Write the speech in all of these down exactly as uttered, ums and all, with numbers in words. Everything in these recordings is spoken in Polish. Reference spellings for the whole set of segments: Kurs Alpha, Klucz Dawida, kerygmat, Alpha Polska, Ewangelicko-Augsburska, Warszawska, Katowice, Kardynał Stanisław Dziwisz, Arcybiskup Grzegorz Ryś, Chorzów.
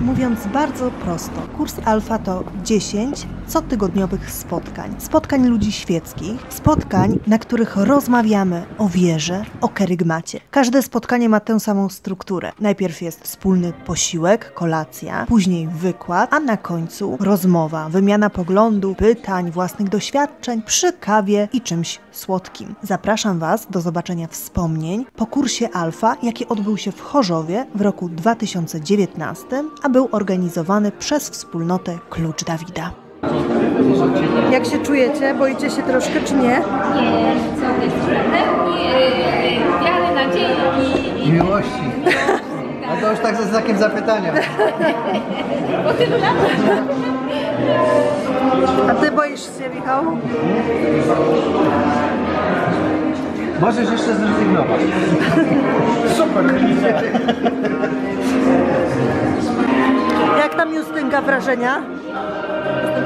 Mówiąc bardzo prosto, Kurs Alpha to dziesięć cotygodniowych spotkań. Spotkań ludzi świeckich, spotkań, na których rozmawiamy o wierze, o kerygmacie. Każde spotkanie ma tę samą strukturę. Najpierw jest wspólny posiłek, kolacja, później wykład, a na końcu rozmowa, wymiana poglądów, pytań, własnych doświadczeń przy kawie i czymś słodkim. Zapraszam Was do zobaczenia wspomnień po Kursie Alpha, jaki odbył się w Chorzowie w roku dwa tysiące dziewiętnastym, a był organizowany przez wspólnotę Klucz Dawida. Jak się czujecie? Boicie się troszkę, czy nie? Nie, co jest pełni wiary, nadziei i miłości. A to już tak ze znakiem zapytania. Po tylu latach. A ty boisz się, Michał? Możesz jeszcze zrezygnować. Super! Jak tam Justynka wrażenia?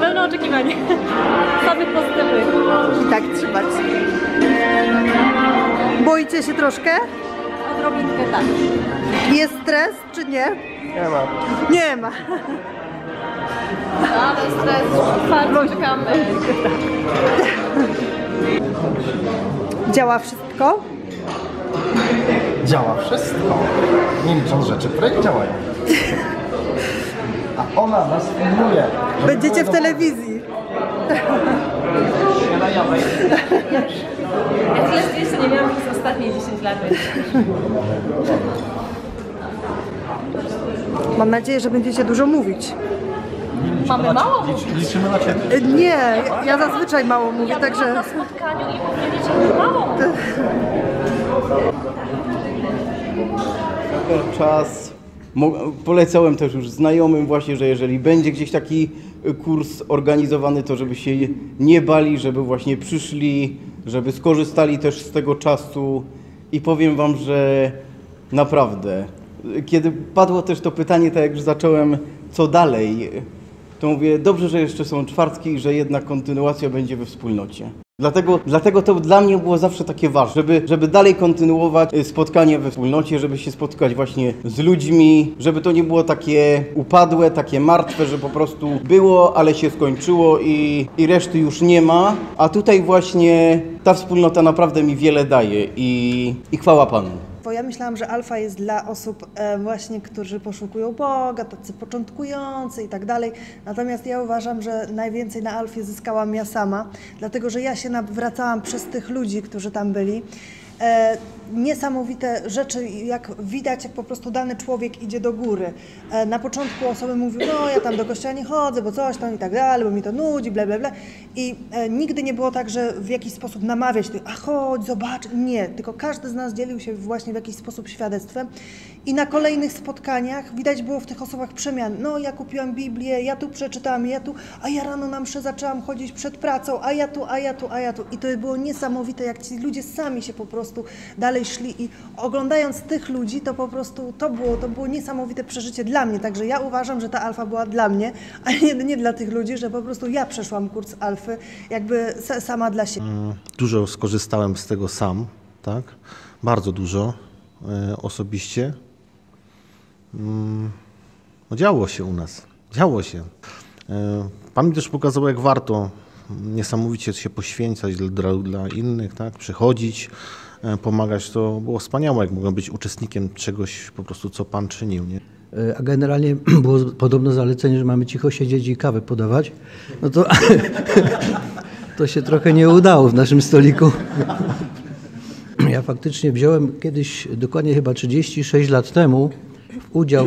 Pełne oczekiwanie. Same postępy. I tak trzymać. Boicie się troszkę? Odrobinkę tak. Jest stres czy nie? Nie ma. Nie ma. Ale stres. Bardzo czekamy. Działa wszystko? Działa wszystko. Nie licząc rzeczy, które nie działają. A ona nas filmuje. Będziecie w telewizji. Ja tyle jeszcze nie miałam przez ostatnie dziesięć lat. Mam nadzieję, że będziecie dużo mówić. Mamy mało? Liczymy na Ciebie. Nie, ja zazwyczaj mało mówię, ja także... Ja byłam na spotkaniu i mówię, że mało mówię. Czas... Polecałem też już znajomym właśnie, że jeżeli będzie gdzieś taki kurs organizowany, to żeby się nie bali, żeby właśnie przyszli, żeby skorzystali też z tego czasu. I powiem Wam, że naprawdę, kiedy padło też to pytanie, tak jak już zacząłem, co dalej, to mówię, dobrze, że jeszcze są czwartki i że jednak kontynuacja będzie we wspólnocie. Dlatego, dlatego to dla mnie było zawsze takie ważne, żeby, żeby dalej kontynuować spotkanie we wspólnocie, żeby się spotkać właśnie z ludźmi, żeby to nie było takie upadłe, takie martwe, że po prostu było, ale się skończyło i, i reszty już nie ma. A tutaj właśnie ta wspólnota naprawdę mi wiele daje i, i chwała Panu. Bo ja myślałam, że Alpha jest dla osób e, właśnie, którzy poszukują Boga, tacy początkujący i tak dalej. Natomiast ja uważam, że najwięcej na Alfie zyskałam ja sama, dlatego że ja się nawracałam przez tych ludzi, którzy tam byli. E, niesamowite rzeczy, jak widać, jak po prostu dany człowiek idzie do góry. E, na początku osoby mówiły, no ja tam do kościoła nie chodzę, bo coś tam i tak dalej, bo mi to nudzi, ble, ble, ble. I e, nigdy nie było tak, że w jakiś sposób namawiać tych, a chodź, zobacz, nie. Tylko każdy z nas dzielił się właśnie w jakiś sposób świadectwem. I na kolejnych spotkaniach widać było w tych osobach przemian. No ja kupiłam Biblię, ja tu przeczytałam, ja tu, a ja rano na mszę zaczęłam chodzić przed pracą, a ja tu, a ja tu, a ja tu. I to było niesamowite, jak ci ludzie sami się po prostu dalej szli i oglądając tych ludzi, to po prostu to było, to było niesamowite przeżycie dla mnie. Także ja uważam, że ta Alpha była dla mnie, a nie, nie dla tych ludzi, że po prostu ja przeszłam kurs Alphy jakby sama dla siebie. Dużo skorzystałem z tego sam, tak? Bardzo dużo e, osobiście. Mm, no działo się u nas, działo się. E, Pan mi też pokazał, jak warto niesamowicie się poświęcać dla, dla innych, tak? Przychodzić, pomagać, to było wspaniałe, jak mogłem być uczestnikiem czegoś po prostu, co Pan czynił, nie? A generalnie było podobno zalecenie, że mamy cicho siedzieć i kawę podawać, no to, to się trochę nie udało w naszym stoliku. Ja faktycznie wziąłem kiedyś, dokładnie chyba trzydzieści sześć lat temu, udział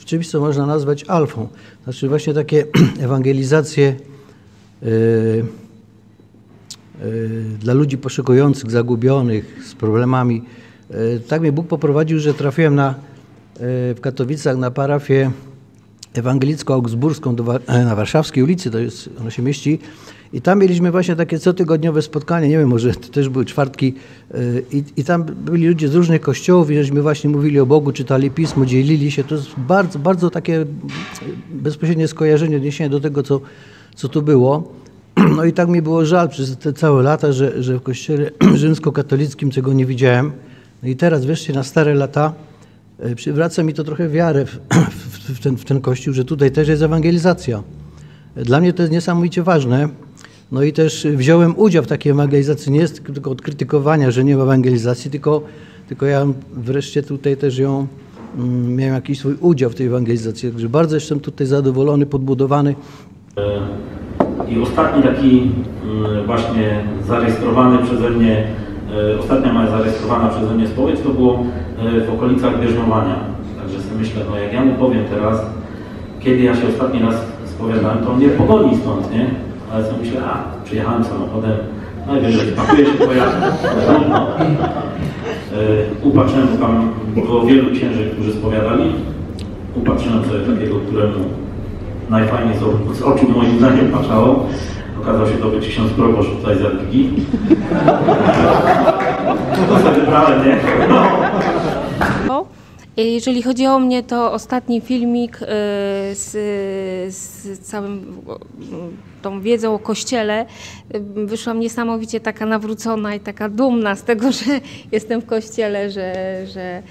w czymś, co można nazwać alfą. Znaczy właśnie takie ewangelizacje yy, dla ludzi poszukujących, zagubionych, z problemami. Tak mnie Bóg poprowadził, że trafiłem na, w Katowicach na parafię ewangelicko-augsburską na Warszawskiej ulicy, to jest, ona się mieści. I tam mieliśmy właśnie takie cotygodniowe spotkanie, nie wiem, może to też były czwartki. I, i tam byli ludzie z różnych kościołów i żeśmy właśnie mówili o Bogu, czytali Pismo, dzielili się. To jest bardzo, bardzo takie bezpośrednie skojarzenie, odniesienie do tego, co, co tu było. No i tak mi było żal przez te całe lata, że, że w kościele rzymskokatolickim tego nie widziałem. No i teraz wreszcie na stare lata przywraca mi to trochę wiarę w, w, ten, w ten kościół, że tutaj też jest ewangelizacja. Dla mnie to jest niesamowicie ważne. No i też wziąłem udział w takiej ewangelizacji, nie jest tylko od krytykowania, że nie ma ewangelizacji, tylko, tylko ja wreszcie tutaj też ją miałem jakiś swój udział w tej ewangelizacji. Także bardzo jestem tutaj zadowolony, podbudowany. I ostatni taki właśnie zarejestrowany przeze mnie, ostatnia moja zarejestrowana przeze mnie spowiedź to było w okolicach Bierzmowania. Także sobie myślę, no jak ja mu powiem teraz, kiedy ja się ostatni raz spowiadałem, to on nie pogoni stąd, nie? Ale sobie myślę, a, przyjechałem samochodem, no i wiem, że pakuje się pojazd, no, upatrzyłem, bo tam było wielu księży, którzy spowiadali, upatrzyłem sobie takiego, któremu najfajniej z oczu moim zdaniem patrzało. Okazał się to być ksiądz proboszcz tutaj z Arpigi. To sobie wybrałem, nie? No. Jeżeli chodzi o mnie, to ostatni filmik z, z całym tą wiedzą o Kościele wyszłam niesamowicie taka nawrócona i taka dumna z tego, że jestem w Kościele, że, że,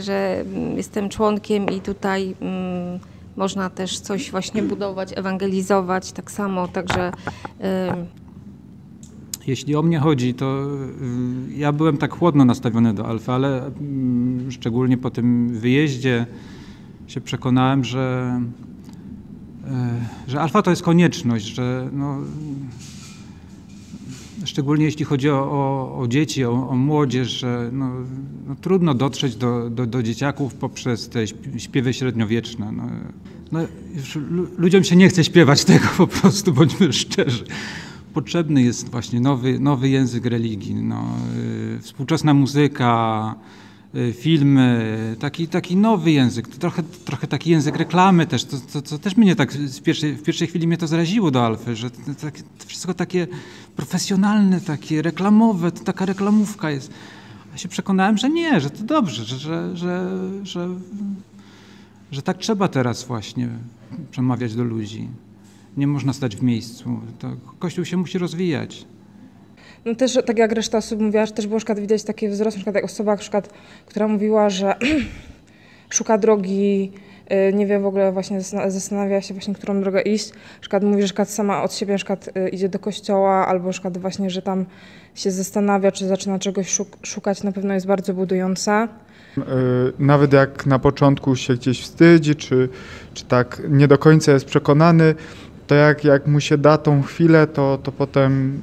że jestem członkiem i tutaj mm, można też coś właśnie budować, ewangelizować tak samo, także... Y Jeśli o mnie chodzi, to ja byłem tak chłodno nastawiony do Alfy, ale szczególnie po tym wyjeździe się przekonałem, że, że Alfa to jest konieczność, że no, szczególnie jeśli chodzi o, o, o dzieci, o, o młodzież, że no, no, trudno dotrzeć do, do, do dzieciaków poprzez te śpiewy średniowieczne. No, no, już ludziom się nie chce śpiewać tego po prostu, bądźmy szczerzy. Potrzebny jest właśnie nowy, nowy język religii, no, y, współczesna muzyka, y, filmy, taki, taki nowy język, trochę, trochę taki język reklamy też, to, to, to też mnie tak w pierwszej, w pierwszej chwili mnie to zaraziło do Alfy, że to, to, to wszystko takie profesjonalne, takie reklamowe, to taka reklamówka jest. Ja się przekonałem, że nie, że to dobrze, że, że, że, że, że tak trzeba teraz właśnie przemawiać do ludzi. Nie można stać w miejscu. To Kościół się musi rozwijać. No też, tak jak reszta osób mówiła, że też było widać taki wzrost, na przykład jak osoba, na przykład, która mówiła, że szuka drogi, nie wie w ogóle, właśnie zastanawia się właśnie, którą drogę iść. Na przykład mówi, że sama od siebie na przykład idzie do kościoła, albo na przykład właśnie, że tam się zastanawia, czy zaczyna czegoś szukać, na pewno jest bardzo budująca. Nawet jak na początku się gdzieś wstydzi, czy, czy tak nie do końca jest przekonany, to jak, jak mu się da tą chwilę, to, to potem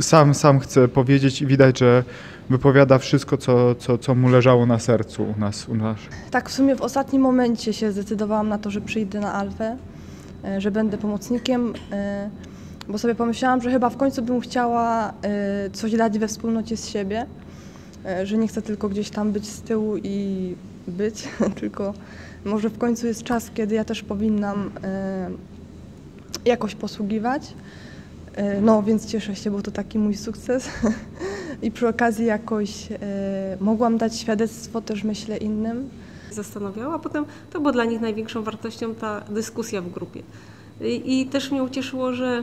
sam, sam chce powiedzieć i widać, że wypowiada wszystko, co, co, co mu leżało na sercu u nas, u nas. Tak, w sumie w ostatnim momencie się zdecydowałam na to, że przyjdę na Alfę, że będę pomocnikiem, bo sobie pomyślałam, że chyba w końcu bym chciała coś dać we wspólnocie z siebie, że nie chcę tylko gdzieś tam być z tyłu i być, tylko może w końcu jest czas, kiedy ja też powinnam jakoś posługiwać, no więc cieszę się, bo to taki mój sukces i przy okazji jakoś mogłam dać świadectwo też, myślę, innym. Zastanawiała, a potem to było dla nich największą wartością ta dyskusja w grupie. I, i też mnie ucieszyło, że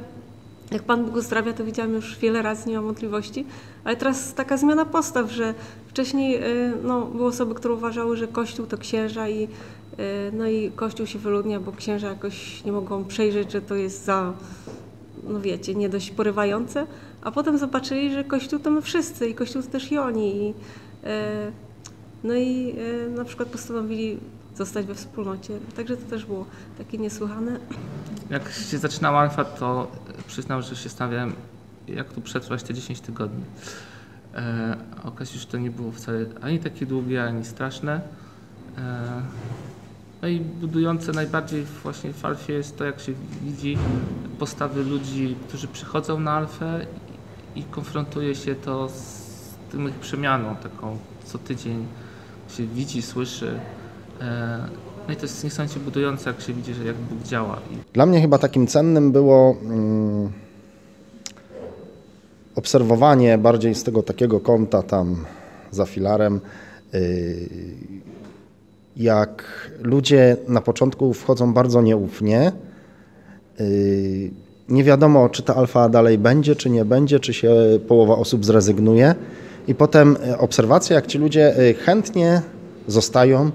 jak Pan Bóg uzdrawia, to widziałam już wiele razy, nie mam wątpliwości, ale teraz taka zmiana postaw, że wcześniej no, były osoby, które uważały, że Kościół to księża i no i Kościół się wyludnia, bo księża jakoś nie mogą przejrzeć, że to jest za, no wiecie, nie dość porywające, a potem zobaczyli, że Kościół to my wszyscy i Kościół to też i oni. I, no i na przykład postanowili zostać we wspólnocie, także to też było takie niesłychane. Jak się zaczynała Alfa, to przyznam, że się stawiałem, jak tu przetrwać te dziesięć tygodni. E, Okazji, że to nie było wcale ani takie długie, ani straszne. E, no i budujące najbardziej właśnie w Alfie jest to, jak się widzi postawy ludzi, którzy przychodzą na Alfę i konfrontuje się to z tym ich przemianą, taką co tydzień się widzi, słyszy. E, No i to jest niesamowicie budujące, jak się widzi, że jak Bóg działa. Dla mnie chyba takim cennym było mm, obserwowanie bardziej z tego takiego kąta tam za filarem, y, jak ludzie na początku wchodzą bardzo nieufnie. Y, nie wiadomo, czy ta Alfa dalej będzie, czy nie będzie, czy się połowa osób zrezygnuje. I potem obserwacja, jak ci ludzie chętnie zostają,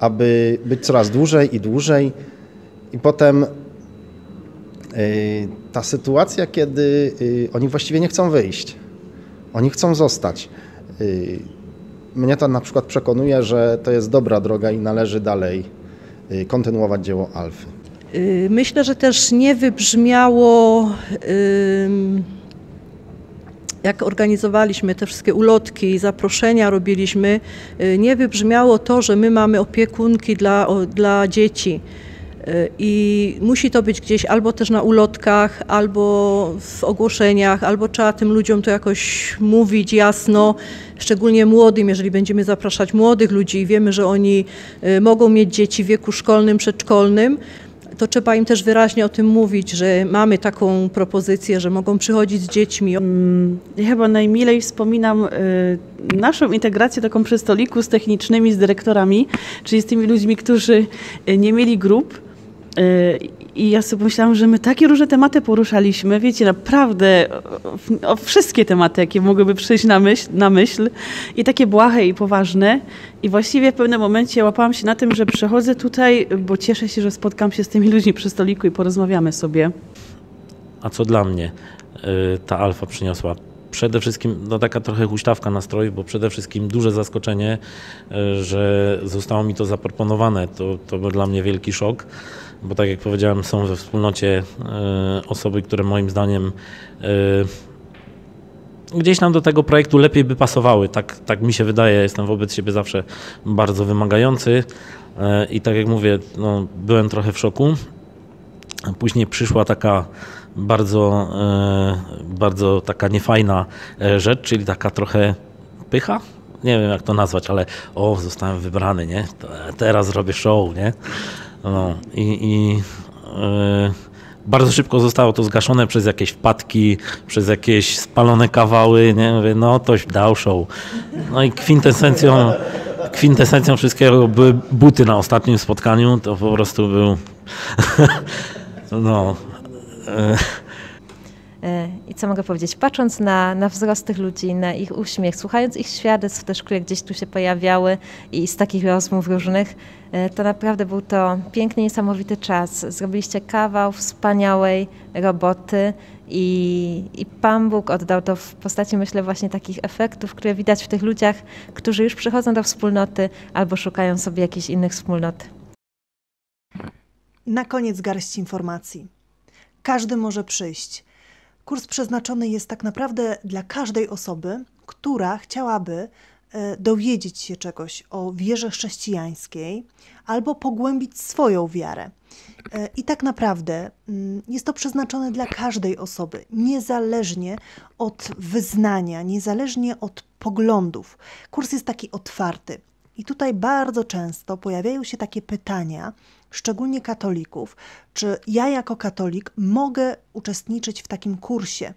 aby być coraz dłużej i dłużej. I potem ta sytuacja, kiedy oni właściwie nie chcą wyjść. Oni chcą zostać. Mnie to na przykład przekonuje, że to jest dobra droga i należy dalej kontynuować dzieło Alfy. Myślę, że też nie wybrzmiało, jak organizowaliśmy te wszystkie ulotki i zaproszenia robiliśmy, nie wybrzmiało to, że my mamy opiekunki dla, dla dzieci. I musi to być gdzieś albo też na ulotkach, albo w ogłoszeniach, albo trzeba tym ludziom to jakoś mówić jasno, szczególnie młodym, jeżeli będziemy zapraszać młodych ludzi i wiemy, że oni mogą mieć dzieci w wieku szkolnym, przedszkolnym, to trzeba im też wyraźnie o tym mówić, że mamy taką propozycję, że mogą przychodzić z dziećmi. Ja chyba najmilej wspominam naszą integrację taką przy stoliku z technicznymi, z dyrektorami, czyli z tymi ludźmi, którzy nie mieli grup. I ja sobie myślałam, że my takie różne tematy poruszaliśmy, wiecie, naprawdę o wszystkie tematy, jakie mogłyby przyjść na myśl, na myśl i takie błahe i poważne. I właściwie w pewnym momencie łapałam się na tym, że przychodzę tutaj, bo cieszę się, że spotkam się z tymi ludźmi przy stoliku i porozmawiamy sobie. A co dla mnie ta Alfa przyniosła? Przede wszystkim, no taka trochę huśtawka nastrojów, bo przede wszystkim duże zaskoczenie, że zostało mi to zaproponowane. To, to był dla mnie wielki szok, bo tak jak powiedziałem, są we wspólnocie osoby, które moim zdaniem gdzieś nam do tego projektu lepiej by pasowały. Tak, tak mi się wydaje, jestem wobec siebie zawsze bardzo wymagający i tak jak mówię, no, byłem trochę w szoku. Później przyszła taka bardzo, bardzo taka niefajna rzecz, czyli taka trochę pycha. Nie wiem, jak to nazwać, ale o, zostałem wybrany, nie? Teraz zrobię show, nie? No, i, i yy, bardzo szybko zostało to zgaszone przez jakieś wpadki, przez jakieś spalone kawały, nie? Mówię, no toś dał show. No i kwintesencją, kwintesencją wszystkiego były buty na ostatnim spotkaniu, to po prostu był... no... I co mogę powiedzieć, patrząc na, na wzrost tych ludzi, na ich uśmiech, słuchając ich świadectw też, które gdzieś tu się pojawiały i z takich rozmów różnych, to naprawdę był to piękny, niesamowity czas. Zrobiliście kawał wspaniałej roboty i, i Pan Bóg oddał to w postaci, myślę, właśnie takich efektów, które widać w tych ludziach, którzy już przychodzą do wspólnoty albo szukają sobie jakichś innych wspólnot. Na koniec garść informacji. Każdy może przyjść. Kurs przeznaczony jest tak naprawdę dla każdej osoby, która chciałaby dowiedzieć się czegoś o wierze chrześcijańskiej albo pogłębić swoją wiarę. I tak naprawdę jest to przeznaczone dla każdej osoby, niezależnie od wyznania, niezależnie od poglądów. Kurs jest taki otwarty. I tutaj bardzo często pojawiają się takie pytania, szczególnie katolików, czy ja jako katolik mogę uczestniczyć w takim kursie.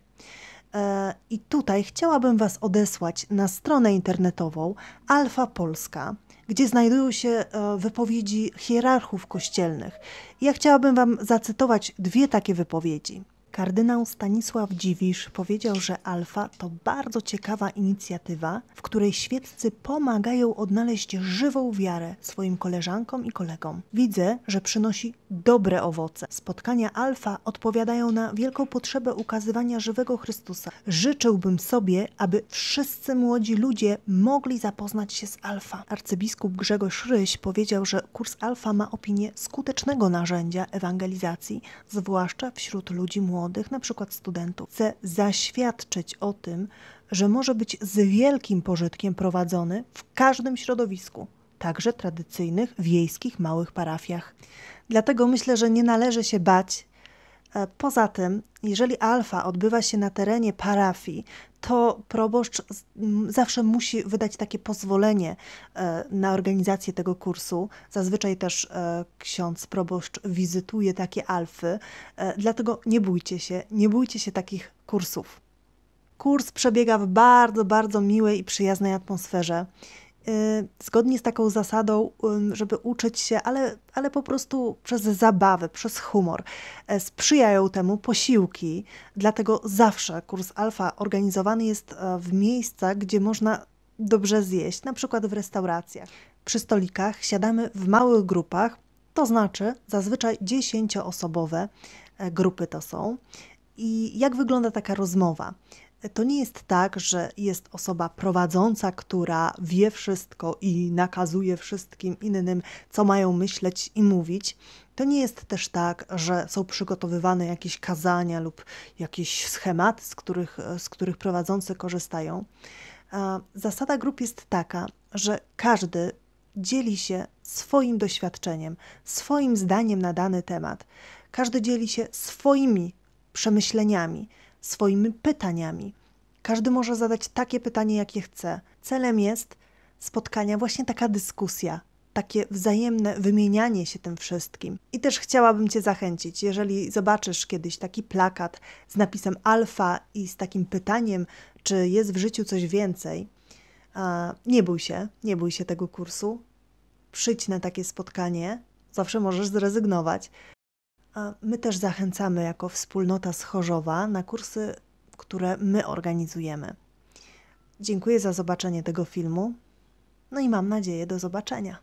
I tutaj chciałabym Was odesłać na stronę internetową Alpha Polska, gdzie znajdują się wypowiedzi hierarchów kościelnych. Ja chciałabym Wam zacytować dwie takie wypowiedzi. Kardynał Stanisław Dziwisz powiedział, że Alfa to bardzo ciekawa inicjatywa, w której świeccy pomagają odnaleźć żywą wiarę swoim koleżankom i kolegom. Widzę, że przynosi dobre owoce. Spotkania Alfa odpowiadają na wielką potrzebę ukazywania żywego Chrystusa. Życzyłbym sobie, aby wszyscy młodzi ludzie mogli zapoznać się z Alfa. Arcybiskup Grzegorz Ryś powiedział, że kurs Alfa ma opinię skutecznego narzędzia ewangelizacji, zwłaszcza wśród ludzi młodych. młodych, na przykład studentów. Chcę zaświadczyć o tym, że może być z wielkim pożytkiem prowadzony w każdym środowisku, także tradycyjnych, wiejskich, małych parafiach. Dlatego myślę, że nie należy się bać. Poza tym, jeżeli Alfa odbywa się na terenie parafii, to proboszcz zawsze musi wydać takie pozwolenie na organizację tego kursu. Zazwyczaj też ksiądz proboszcz wizytuje takie alfy, dlatego nie bójcie się, nie bójcie się takich kursów. Kurs przebiega w bardzo, bardzo miłej i przyjaznej atmosferze zgodnie z taką zasadą, żeby uczyć się, ale, ale po prostu przez zabawę, przez humor. Sprzyjają temu posiłki, dlatego zawsze kurs Alfa organizowany jest w miejscach, gdzie można dobrze zjeść, na przykład w restauracjach. Przy stolikach siadamy w małych grupach, to znaczy zazwyczaj dziesięcioosobowe grupy to są. I jak wygląda taka rozmowa? To nie jest tak, że jest osoba prowadząca, która wie wszystko i nakazuje wszystkim innym, co mają myśleć i mówić. To nie jest też tak, że są przygotowywane jakieś kazania lub jakieś schematy, z których, z których prowadzący korzystają. Zasada grup jest taka, że każdy dzieli się swoim doświadczeniem, swoim zdaniem na dany temat. Każdy dzieli się swoimi przemyśleniami, swoimi pytaniami. Każdy może zadać takie pytanie, jakie chce. Celem jest spotkania właśnie taka dyskusja, takie wzajemne wymienianie się tym wszystkim. I też chciałabym Cię zachęcić, jeżeli zobaczysz kiedyś taki plakat z napisem Alfa i z takim pytaniem, czy jest w życiu coś więcej, nie bój się, nie bój się tego kursu. Przyjdź na takie spotkanie, zawsze możesz zrezygnować. My też zachęcamy jako wspólnota z Chorzowa na kursy, które my organizujemy. Dziękuję za zobaczenie tego filmu. No i mam nadzieję do zobaczenia.